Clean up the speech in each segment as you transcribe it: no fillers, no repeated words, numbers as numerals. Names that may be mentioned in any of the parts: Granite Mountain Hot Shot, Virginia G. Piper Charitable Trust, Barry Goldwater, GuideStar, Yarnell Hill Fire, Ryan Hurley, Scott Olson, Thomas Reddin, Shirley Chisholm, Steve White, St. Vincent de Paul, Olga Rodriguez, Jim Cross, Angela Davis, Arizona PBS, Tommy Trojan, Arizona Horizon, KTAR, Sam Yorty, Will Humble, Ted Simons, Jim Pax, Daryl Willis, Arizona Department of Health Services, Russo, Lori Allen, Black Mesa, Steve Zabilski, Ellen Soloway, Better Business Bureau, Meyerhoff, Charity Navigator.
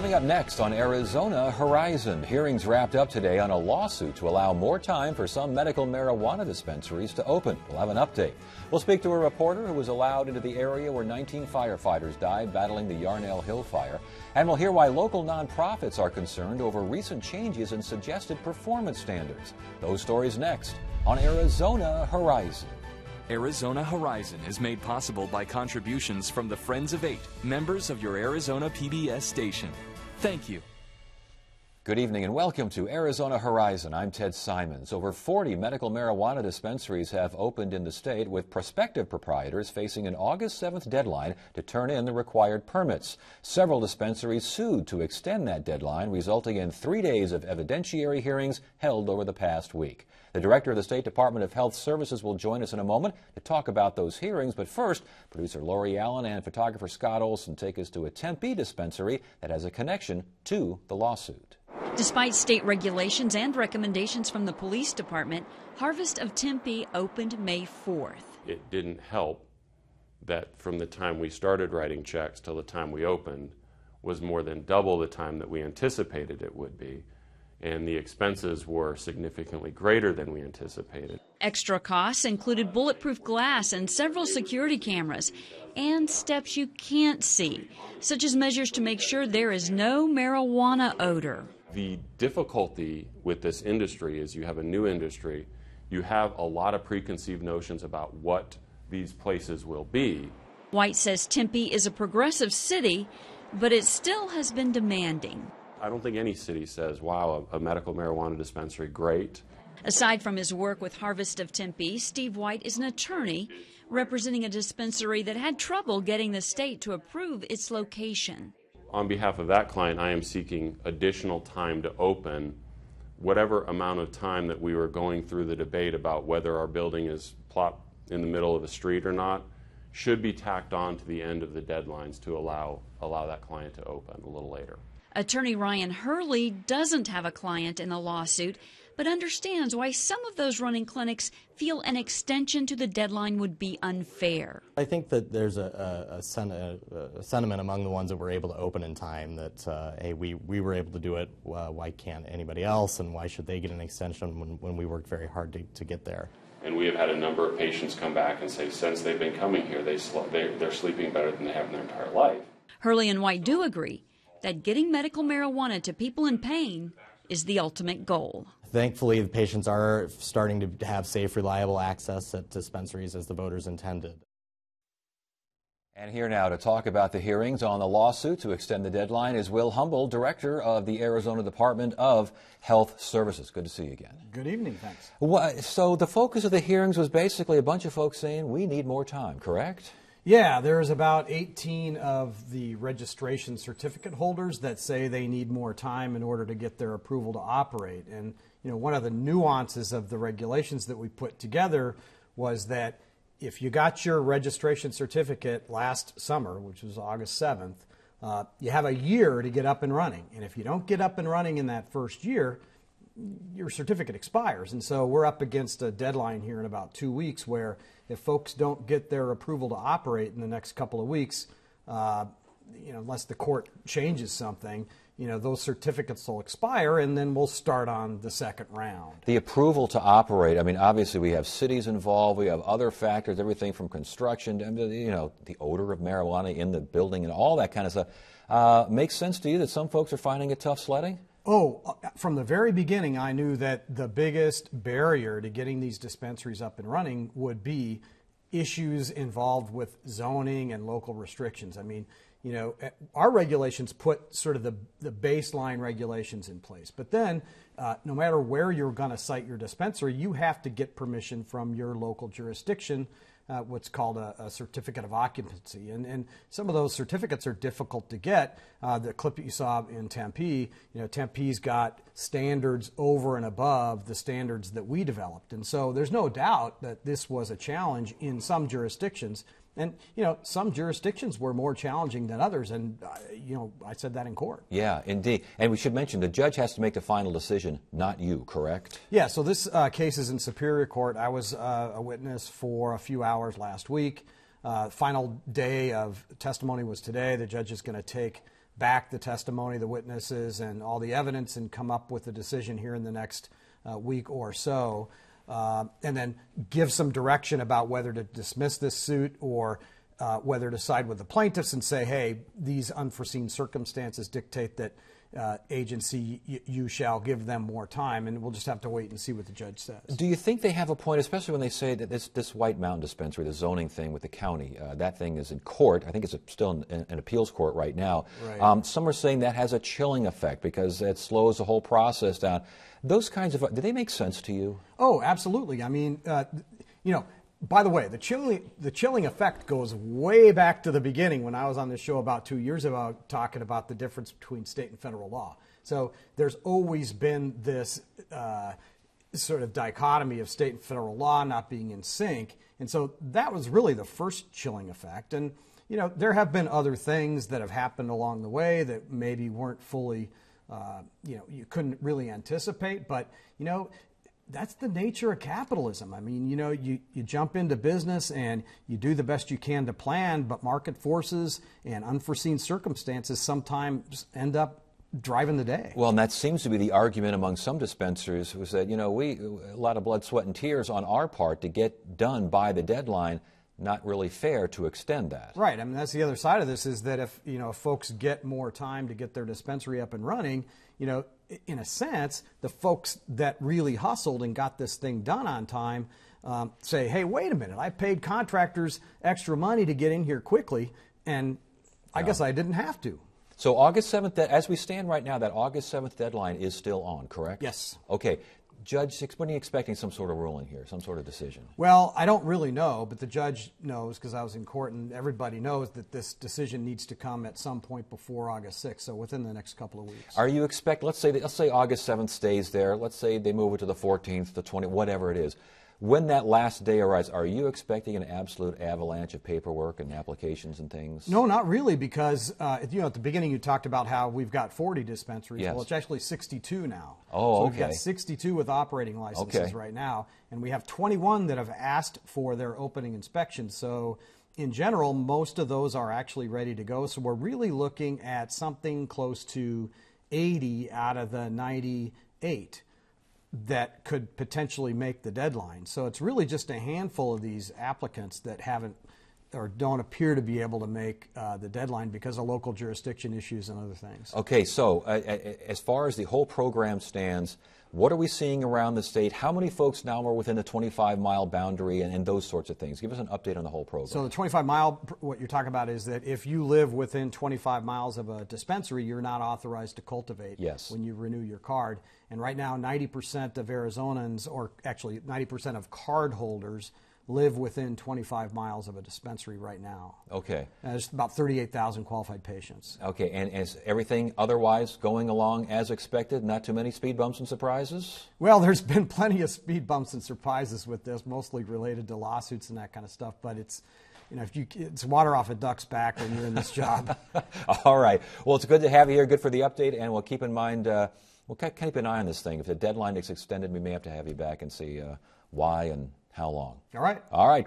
Coming up next on Arizona Horizon, hearings wrapped up today on a lawsuit to allow more time for some medical marijuana dispensaries to open. We'll have an update. We'll speak to a reporter who was allowed into the area where 19 firefighters died battling the Yarnell Hill Fire. And we'll hear why local nonprofits are concerned over recent changes in suggested performance standards. Those stories next on Arizona Horizon. Arizona Horizon is made possible by contributions from the Friends of Eight, members of your Arizona PBS station. Thank you. Good evening and welcome to Arizona Horizon. I'm Ted Simons. Over 40 medical marijuana dispensaries have opened in the state, with prospective proprietors facing an August 7th deadline to turn in the required permits. Several dispensaries sued to extend that deadline, resulting in 3 days of evidentiary hearings held over the past week. The director of the State Department of Health Services will join us in a moment to talk about those hearings. But first, producer Lori Allen and photographer Scott Olson take us to a Tempe dispensary that has a connection to the lawsuit. Despite state regulations and recommendations from the police department, Harvest of Tempe opened May 4th. It didn't help that from the time we started writing checks till the time we opened was more than double the time that we anticipated it would be. And the expenses were significantly greater than we anticipated. Extra costs included bulletproof glass and several security cameras and steps you can't see, such as measures to make sure there is no marijuana odor. The difficulty with this industry is you have a new industry, you have a lot of preconceived notions about what these places will be. White says Tempe is a progressive city, but it still has been demanding. I don't think any city says, wow, a medical marijuana dispensary, great. Aside from his work with Harvest of Tempe, Steve White is an attorney representing a dispensary that had trouble getting the state to approve its location. On behalf of that client, I am seeking additional time to open, whatever amount of time that we were going through the debate about whether our building is plopped in the middle of a street or not, should be tacked on to the end of the deadlines to allow that client to open a little later. Attorney Ryan Hurley doesn't have a client in the lawsuit, but understands why some of those running clinics feel an extension to the deadline would be unfair. I think that there's a sentiment among the ones that were able to open in time that, hey, we were able to do it, why can't anybody else, and why should they get an extension when we worked very hard to get there? And we have had a number of patients come back and say since they've been coming here, they're sleeping better than they have in their entire life. Hurley and White do agree that getting medical marijuana to people in pain is the ultimate goal. Thankfully, the patients are starting to have safe, reliable access at dispensaries as the voters intended. And here now to talk about the hearings on the lawsuit to extend the deadline is Will Humble, director of the Arizona Department of Health Services. Good to see you again. Good evening, thanks. Well, so the focus of the hearings was basically a bunch of folks saying we need more time, correct? Yeah, there's about 18 of the registration certificate holders that say they need more time in order to get their approval to operate. And, you know, one of the nuances of the regulations that we put together was that if you got your registration certificate last summer, which was August 7th, you have a year to get up and running. And if you don't get up and running in that first year, your certificate expires. And so we're up against a deadline here in about 2 weeks where if folks don't get their approval to operate in the next couple of weeks, you know, unless the court changes something, you know, those certificates will expire and then we'll start on the second round. The approval to operate, I mean, obviously we have cities involved, we have other factors, everything from construction to, you know, the odor of marijuana in the building and all that kind of stuff. Makes sense to you that some folks are finding it tough sledding? Oh, from the very beginning, I knew that the biggest barrier to getting these dispensaries up and running would be issues involved with zoning and local restrictions. I mean, you know, our regulations put sort of the baseline regulations in place. But then, no matter where you're going to site your dispensary, you have to get permission from your local jurisdiction, what's called a certificate of occupancy. And some of those certificates are difficult to get. The clip that you saw in Tempe, you know, Tempe's got standards over and above the standards that we developed. And so there's no doubt that this was a challenge in some jurisdictions. And, you know, some jurisdictions were more challenging than others, and, you know, I said that in court. Yeah, indeed. And we should mention the judge has to make the final decision, not you, correct? Yeah, so this case is in Superior Court. I was a witness for a few hours last week. Final day of testimony was today. The judge is going to take back the testimony of the witnesses and all the evidence and come up with a decision here in the next week or so, and then give some direction about whether to dismiss this suit or whether to side with the plaintiffs and say, hey, these unforeseen circumstances dictate that agency, you shall give them more time, and we'll just have to wait and see what the judge says. Do you think they have a point, especially when they say that this White Mountain dispensary, the zoning thing with the county, that thing is in court. I think it's still in an appeals court right now. Right. Some are saying that has a chilling effect because it slows the whole process down. Those kinds of, do they make sense to you? Oh, absolutely. I mean, you know, by the way, the chilling effect goes way back to the beginning when I was on this show about 2 years ago talking about the difference between state and federal law. So there's always been this sort of dichotomy of state and federal law not being in sync. And so that was really the first chilling effect. And, you know, there have been other things that have happened along the way that maybe weren't fully, you know, you couldn't really anticipate. But, you know, that's the nature of capitalism. I mean, you know, you jump into business and you do the best you can to plan, but market forces and unforeseen circumstances sometimes end up driving the day. Well, and that seems to be the argument among some dispensers who said, you know, a lot of blood, sweat, and tears on our part to get done by the deadline. Not really fair to extend that. Right. I mean, that's the other side of this, is that if, you know, folks get more time to get their dispensary up and running, you know, in a sense, the folks that really hustled and got this thing done on time say, hey, wait a minute, I paid contractors extra money to get in here quickly, and I guess I didn't have to. So August 7th, as we stand right now, that August 7th deadline is still on, correct? Yes. Okay. Judge, when are you expecting some sort of ruling here, some sort of decision? Well, I don't really know, but the judge knows because I was in court, and everybody knows that this decision needs to come at some point before August 6th, so within the next couple of weeks. Are you expect? Let's say August 7th stays there. Let's say they move it to the 14th, the 20th, whatever it is. When that last day arrives, are you expecting an absolute avalanche of paperwork and applications and things? No, not really, because you know, at the beginning you talked about how we've got 40 dispensaries. Yes. Well, it's actually 62 now. Oh, so okay. We've got 62 with operating licenses right now, and we have 21 that have asked for their opening inspection. So, in general, most of those are actually ready to go. So we're really looking at something close to 80 out of the 98. That could potentially make the deadline. So it's really just a handful of these applicants that haven't or don't appear to be able to make the deadline because of local jurisdiction issues and other things. Okay, so as far as the whole program stands, what are we seeing around the state? How many folks now are within the 25-mile boundary and those sorts of things? Give us an update on the whole program. So the 25-mile, what you're talking about is that if you live within 25 miles of a dispensary, you're not authorized to cultivate when you renew your card. And right now, 90% of Arizonans, or actually 90% of cardholders, live within 25 miles of a dispensary right now. Okay. There's about 38,000 qualified patients. Okay, and is everything otherwise going along as expected? Not too many speed bumps and surprises? Well, there's been plenty of speed bumps and surprises with this, mostly related to lawsuits and that kind of stuff, but it's, you know, it's water off a duck's back when you're in this job. All right. Well, it's good to have you here, good for the update, and we'll keep in mind, we'll keep an eye on this thing. If the deadline is extended, we may have to have you back and see why and how long. All right. All right.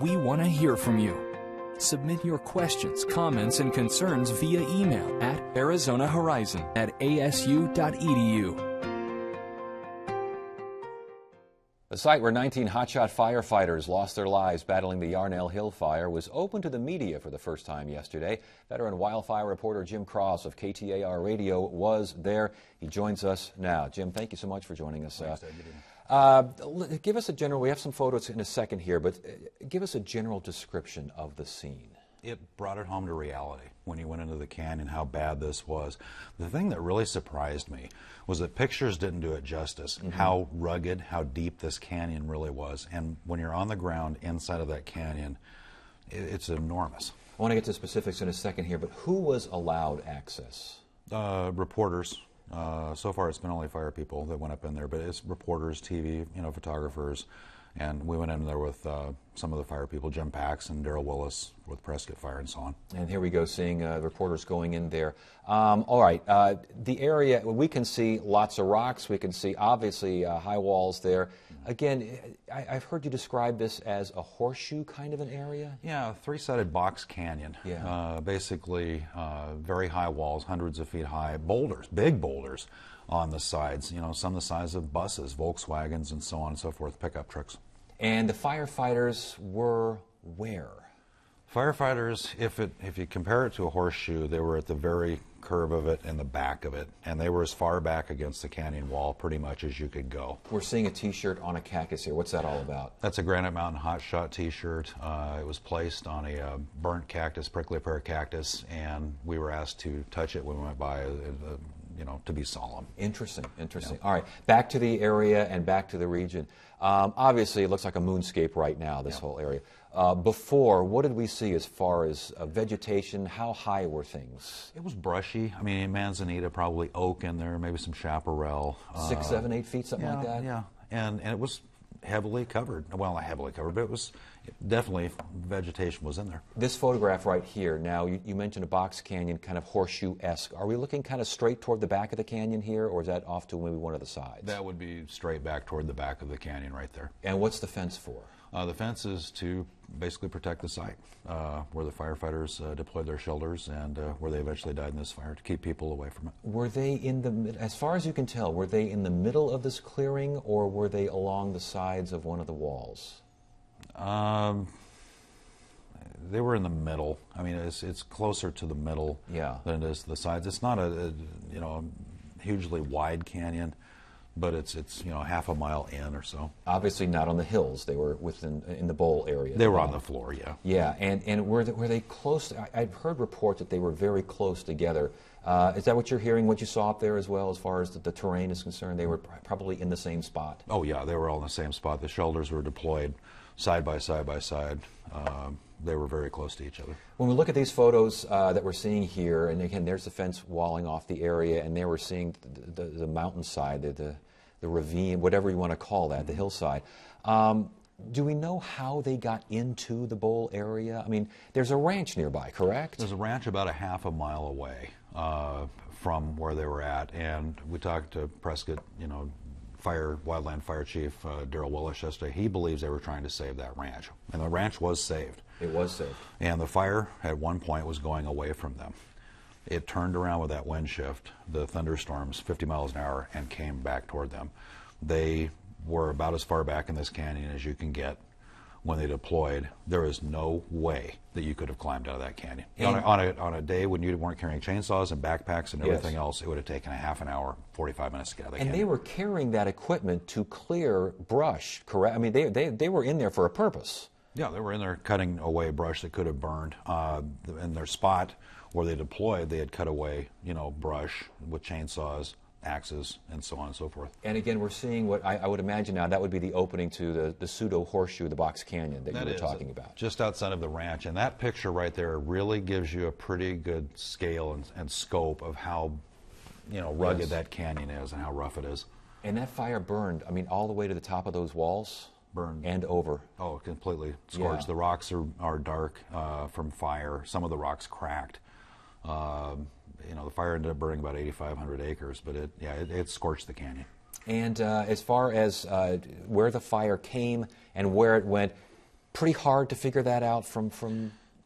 We want to hear from you. Submit your questions, comments, and concerns via email at ArizonaHorizon@asu.edu. The site where 19 hotshot firefighters lost their lives battling the Yarnell Hill Fire was open to the media for the first time yesterday. Veteran wildfire reporter Jim Cross of KTAR Radio was there. He joins us now. Jim, thank you so much for joining us. Give us a general, we have some photos in a second here, but give us a general description of the scene. It brought it home to reality when you went into the canyon, how bad this was. The thing that really surprised me was that pictures didn't do it justice, how rugged, how deep this canyon really was. And when you're on the ground inside of that canyon, it's enormous. I want to get to specifics in a second here, but who was allowed access? Reporters. So far it's been only fire people that went up in there, but it's reporters, TV, photographers. And we went in there with some of the fire people, Jim Pax and Daryl Willis with Prescott Fire and so on. And here we go, seeing reporters going in there. All right, the area, we can see lots of rocks. We can see, obviously, high walls there. Again, I've heard you describe this as a horseshoe kind of an area? Yeah, a three-sided box canyon. Yeah. Basically, very high walls, hundreds of feet high, boulders, big boulders on the sides, some the size of buses, Volkswagens, and so on and so forth, pickup trucks. And the firefighters were where? Firefighters, if you compare it to a horseshoe, they were at the very curve of it and the back of it, and they were as far back against the canyon wall pretty much as you could go. We're seeing a t-shirt on a cactus here. What's that all about? That's a Granite Mountain Hot Shot t-shirt. It was placed on a burnt cactus, prickly pear cactus, and we were asked to touch it when we went by. To be solemn. Interesting, interesting. Yeah. All right, back to the area and back to the region. Obviously, it looks like a moonscape right now, this whole area. Before, what did we see as far as vegetation? How high were things? It was brushy. I mean, manzanita, probably oak in there, maybe some chaparral. 6, 7, 8 feet, something like that? Yeah, and it was heavily covered. Well, not heavily covered, but it was definitely vegetation was in there. This photograph right here, now you mentioned a box canyon, kind of horseshoe-esque. Are we looking kind of straight toward the back of the canyon here, or is that off to maybe one of the sides? That would be straight back toward the back of the canyon right there. And what's the fence for? The fence is to basically protect the site where the firefighters deployed their shelters and where they eventually died in this fire, to keep people away from it. Were they in the, as far as you can tell, were they in the middle of this clearing, or were they along the sides of one of the walls? They were in the middle. I mean, it's closer to the middle than it is to the sides. It's not a hugely wide canyon, but it's half a mile in or so. Obviously not on the hills. They were in the bowl area. They were on the floor, yeah. Yeah, and were they close? I've heard reports that they were very close together. Is that what you're hearing, what you saw up there as well, as far as the terrain is concerned? They were probably in the same spot. Oh yeah, they were all in the same spot. The shelters were deployed side by side by side. They were very close to each other. When we look at these photos that we're seeing here, and again, there's the fence walling off the area, and there we're seeing the mountainside, the ravine, whatever you want to call that, the hillside. Do we know how they got into the bowl area? I mean, there's a ranch nearby, correct? There's a ranch about a half a mile away from where they were at, and we talked to Prescott, Wildland Fire Chief Daryl Willis yesterday. He believes they were trying to save that ranch, and the ranch was saved. It was saved. And the fire at one point was going away from them. It turned around with that wind shift, the thunderstorms, 50 miles an hour, and came back toward them. They were about as far back in this canyon as you can get when they deployed. There is no way that you could have climbed out of that canyon. On a day when you weren't carrying chainsaws and backpacks and everything else, it would have taken a half an hour, 45 minutes to get out of that canyon. And they were carrying that equipment to clear brush, correct? I mean, they were in there for a purpose. Yeah, they were in there cutting away brush that could have burned. In their spot where they deployed, they had cut away, brush with chainsaws, axes, and so on and so forth. And again, we're seeing what I would imagine now, that would be the opening to the pseudo horseshoe, the box canyon that you were talking about. Just outside of the ranch. And that picture right there really gives you a pretty good scale and scope of how, rugged that canyon is and how rough it is. And that fire burned, I mean, all the way to the top of those walls? Burned. And over. Oh, completely scorched. Yeah. The rocks are dark from fire. Some of the rocks cracked. The fire ended up burning about 8,500 acres, but it scorched the canyon. And as far as where the fire came and where it went, pretty hard to figure that out from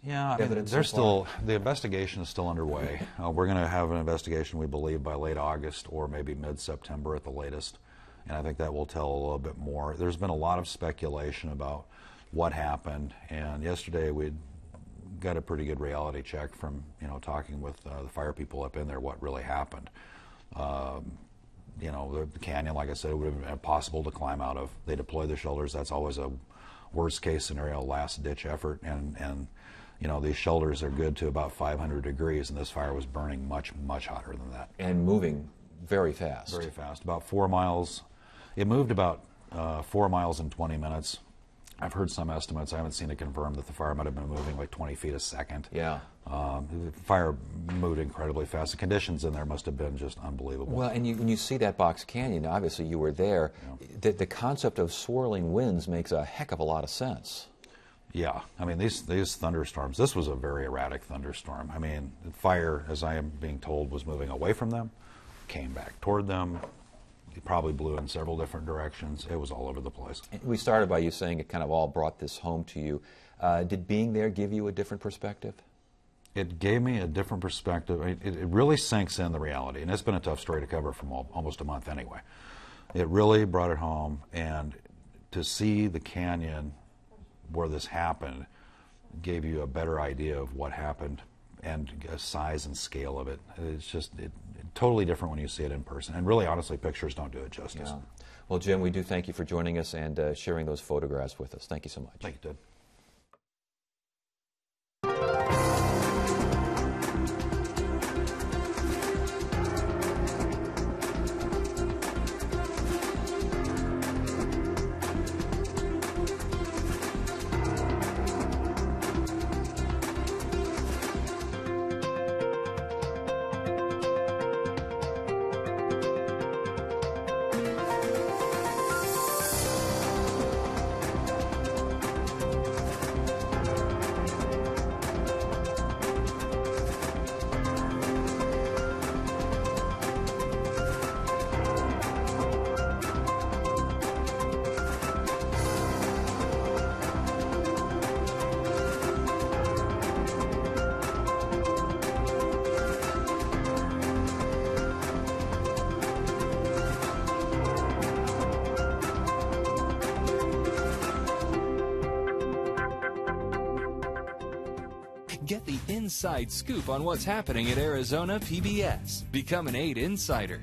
evidence. The investigation is still underway. We're going to have an investigation, we believe, by late August or maybe mid-September at the latest. and I think that will tell a little bit more. There's been a lot of speculation about what happened, and yesterday we got a pretty good reality check from, you know, talking with the fire people up in there what really happened. You know, the canyon, like I said, it would have been impossible to climb out of. They deploy the shelters. That's always a worst-case scenario, last-ditch effort, and you know, these shelters are good to about 500 degrees, and this fire was burning much, much hotter than that. And moving very fast. Very fast. About 4 miles. It moved about 4 miles in 20 minutes. I've heard some estimates. I haven't seen it confirmed that the fire might have been moving like 20 feet a second. Yeah. The fire moved incredibly fast. The conditions in there must have been just unbelievable. Well, and when you see that Box Canyon, obviously you were there, yeah. The concept of swirling winds makes a heck of a lot of sense. Yeah. I mean, these thunderstorms, this was a very erratic thunderstorm. I mean, the fire, as I am being told, was moving away from them, came back toward them. It probably blew in several different directions. It was all over the place. We started by you saying it kind of all brought this home to you. Did being there give you a different perspective? It gave me a different perspective. It really sinks in the reality, and it's been a tough story to cover from almost a month anyway. It really brought it home, and to see the canyon where this happened gave you a better idea of what happened and a size and scale of it. It's just totally different when you see it in person. And really, honestly, pictures don't do it justice. Yeah. Well, Jim, we do thank you for joining us and sharing those photographs with us. Thank you so much. Thank you, Ted. Get the inside scoop on what's happening at Arizona PBS. Become an 8 Insider.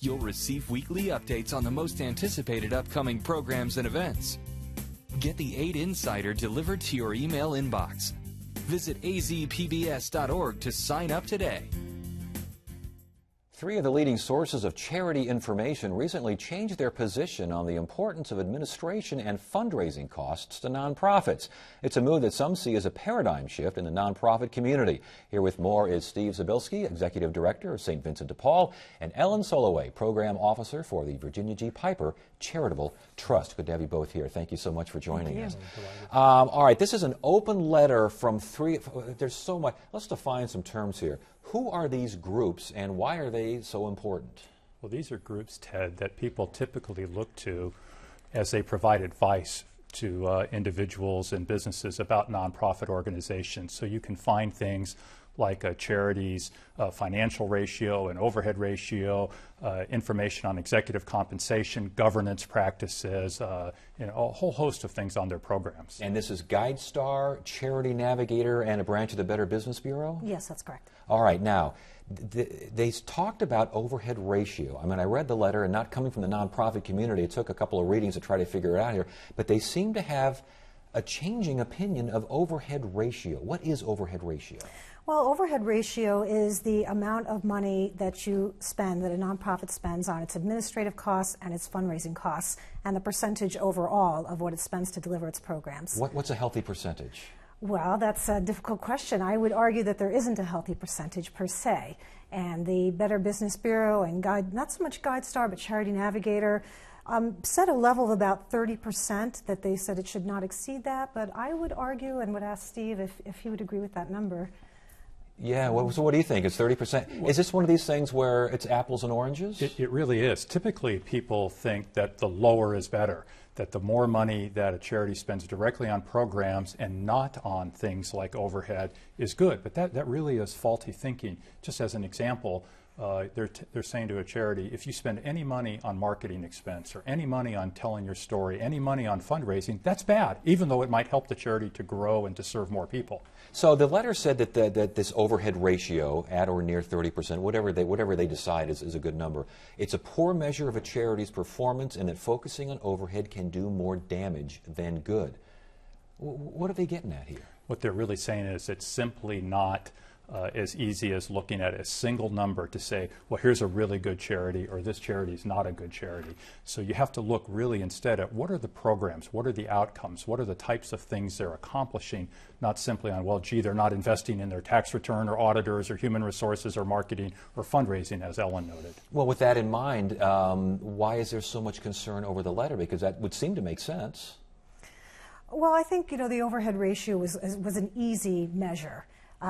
You'll receive weekly updates on the most anticipated upcoming programs and events. Get the 8 Insider delivered to your email inbox. Visit azpbs.org to sign up today. Three of the leading sources of charity information recently changed their position on the importance of administration and fundraising costs to nonprofits. It's a move that some see as a paradigm shift in the nonprofit community. Here with more is Steve Zabilski, Executive Director of St. Vincent de Paul, and Ellen Soloway, Program Officer for the Virginia G. Piper Charitable Trust. Good to have you both here. Thank you so much for joining us. All right, this is an open letter from three. There's so much. Let's define some terms here. Who are these groups and why are they so important? Well, these are groups, Ted, that people typically look to as they provide advice to individuals and businesses about nonprofit organizations. So you can find things like charities, financial ratio and overhead ratio, information on executive compensation, governance practices, you know, a whole host of things on their programs. And this is GuideStar, Charity Navigator, and a branch of the Better Business Bureau? Yes, that's correct. All right, now, they talked about overhead ratio. I mean, I read the letter, and not coming from the nonprofit community, it took a couple of readings to try to figure it out here, but they seem to have a changing opinion of overhead ratio. What is overhead ratio? Well, overhead ratio is the amount of money that you spend, that a nonprofit spends on its administrative costs and its fundraising costs, and the percentage overall of what it spends to deliver its programs. What's a healthy percentage? Well, that's a difficult question. I would argue that there isn't a healthy percentage per se. And the Better Business Bureau and Guide, not so much GuideStar, but Charity Navigator, set a level of about 30% that they said it should not exceed that. But I would argue and would ask Steve if he would agree with that number. Yeah, well, so what do you think? It's 30%. Is this one of these things where it's apples and oranges? It really is. Typically, people think that the lower is better, that the more money that a charity spends directly on programs and not on things like overhead is good. But that really is faulty thinking. Just as an example, they're saying to a charity, if you spend any money on marketing expense or any money on telling your story, any money on fundraising, that's bad, even though it might help the charity to grow and to serve more people. So the letter said that, that this overhead ratio at or near 30%, whatever they decide is a good number. It's a poor measure of a charity's performance, and that focusing on overhead can do more damage than good. What are they getting at here? What they're really saying is it's simply not as easy as looking at a single number to say, well, here's a really good charity or this charity is not a good charity. So you have to look really instead at what are the programs, what are the outcomes, what are the types of things they're accomplishing, not simply on, well, gee, they're not investing in their tax return or auditors or human resources or marketing or fundraising, as Ellen noted. Well, with that in mind, why is there so much concern over the letter? Because that would seem to make sense. Well, I think, you know, the overhead ratio was an easy measure.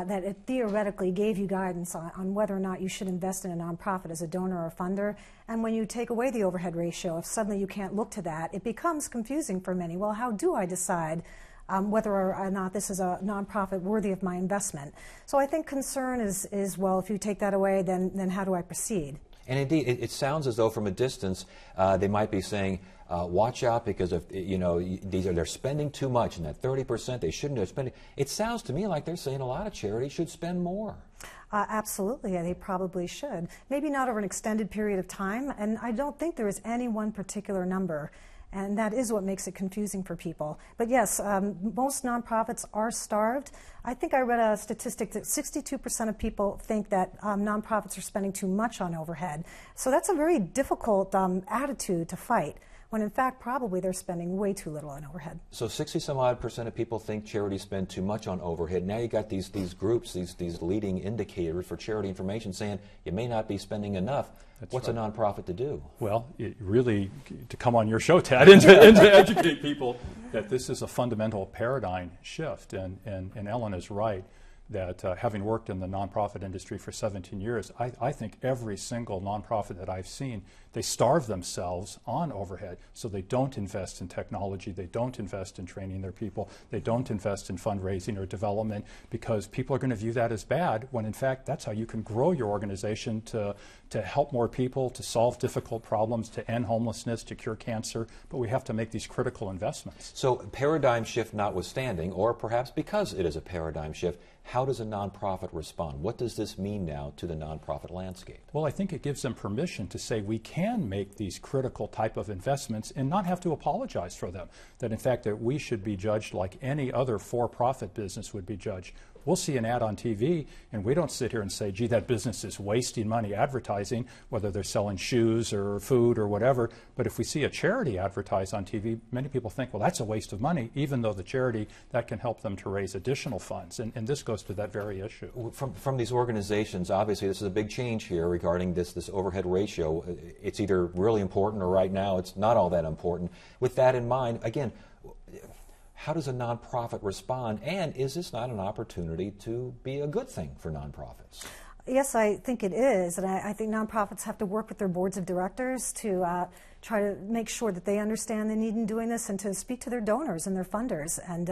That it theoretically gave you guidance on whether or not you should invest in a nonprofit as a donor or funder. And when you take away the overhead ratio, if suddenly you can't look to that, it becomes confusing for many. Well, how do I decide whether or not this is a nonprofit worthy of my investment? So I think concern is well, if you take that away, then how do I proceed? And indeed, it sounds as though from a distance they might be saying, watch out because of, you know, they're spending too much, and that 30% they shouldn't have spent. It sounds to me like they're saying a lot of charities should spend more. Absolutely, they probably should. Maybe not over an extended period of time, and I don't think there is any one particular number, and that is what makes it confusing for people. But yes, most nonprofits are starved. I think I read a statistic that 62% of people think that nonprofits are spending too much on overhead. So that's a very difficult attitude to fight, when in fact probably they're spending way too little on overhead. So 60-some-odd% of people think charities spend too much on overhead. Now you got these groups, these leading indicators for charity information saying you may not be spending enough. That's What's right. a nonprofit to do? Well, it really, to come on your show, Ted, and to educate people that this is a fundamental paradigm shift. And Ellen is right that having worked in the nonprofit industry for 17 years, I think every single nonprofit that I've seen, they starve themselves on overhead. So they don't invest in technology, they don't invest in training their people, they don't invest in fundraising or development, because people are going to view that as bad, when in fact that's how you can grow your organization to help more people, to solve difficult problems, to end homelessness, to cure cancer. But we have to make these critical investments. So paradigm shift notwithstanding, or perhaps because it is a paradigm shift, how does a nonprofit respond? What does this mean now to the nonprofit landscape? Well, I think it gives them permission to say we can make these critical type of investments and not have to apologize for them. That in fact that we should be judged like any other for-profit business would be judged. We'll see an ad on TV, and we don't sit here and say, gee, that business is wasting money advertising, whether they're selling shoes or food or whatever. But if we see a charity advertise on TV, many people think, well, that's a waste of money, even though the charity, that can help them to raise additional funds. And this goes to that very issue. From these organizations, obviously, this is a big change here regarding this overhead ratio. It's either really important or right now it's not all that important. With that in mind, again, how does a nonprofit respond, and is this not an opportunity to be a good thing for nonprofits? Yes, I think it is, and I think nonprofits have to work with their boards of directors to try to make sure that they understand the need in doing this, and to speak to their donors and their funders. And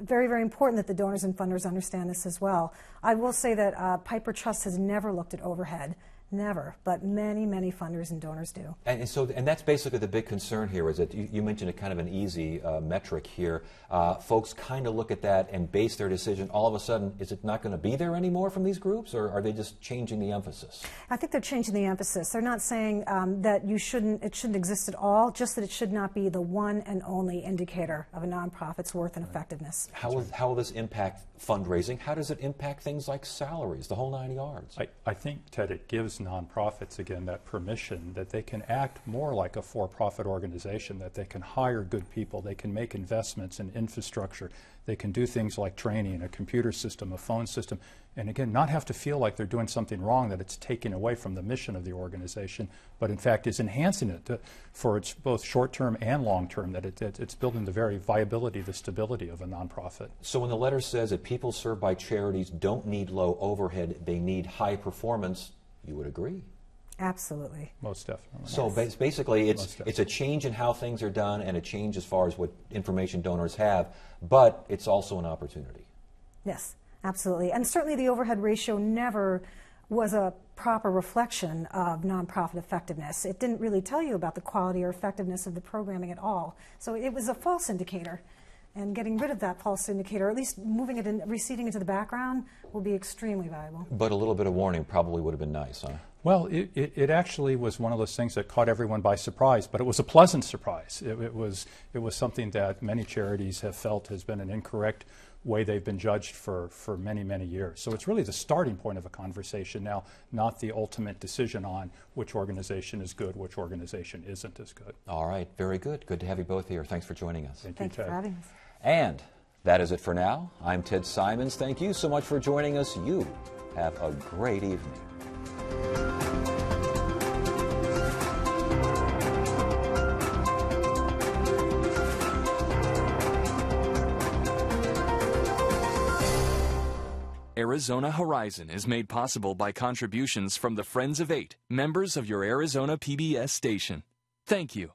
very, very important that the donors and funders understand this as well. I will say that Piper Trust has never looked at overhead. Never, but many, many funders and donors do. And that's basically the big concern here, is that you mentioned a kind of an easy metric here. Folks kind of look at that and base their decision. All of a sudden, is it not going to be there anymore from these groups, or are they just changing the emphasis? I think they're changing the emphasis. They're not saying that it shouldn't exist at all, just that it should not be the one and only indicator of a nonprofit's worth and effectiveness. How will this impact fundraising? How does it impact things like salaries, the whole 9 yards? I think, Ted, it gives nonprofits, again, that permission that they can act more like a for-profit organization, that they can hire good people, they can make investments in infrastructure, they can do things like training, a computer system, a phone system, and again, not have to feel like they're doing something wrong, that it's taking away from the mission of the organization, but in fact is enhancing it for its both short-term and long-term, that it's building the very viability, the stability of a nonprofit. So when the letter says that people served by charities don't need low overhead, they need high performance, you would agree? Absolutely. Most definitely. So yes. Basically it's a change in how things are done and a change as far as what information donors have, but it's also an opportunity. Yes, absolutely. And certainly the overhead ratio never was a proper reflection of nonprofit effectiveness. It didn't really tell you about the quality or effectiveness of the programming at all. So it was a false indicator. And getting rid of that false indicator, or at least moving it and receding into the background, will be extremely valuable. But a little bit of warning probably would have been nice, huh? Well, it actually was one of those things that caught everyone by surprise, but it was a pleasant surprise. It was something that many charities have felt has been an incorrect way they've been judged for many, many years. So it's really the starting point of a conversation now, not the ultimate decision on which organization is good, which organization isn't as good. All right, very good. Good to have you both here. Thanks for joining us. Thank you for having us. And that is it for now. I'm Ted Simons. Thank you so much for joining us. You have a great evening. Arizona Horizon is made possible by contributions from the Friends of 8, members of your Arizona PBS station. Thank you.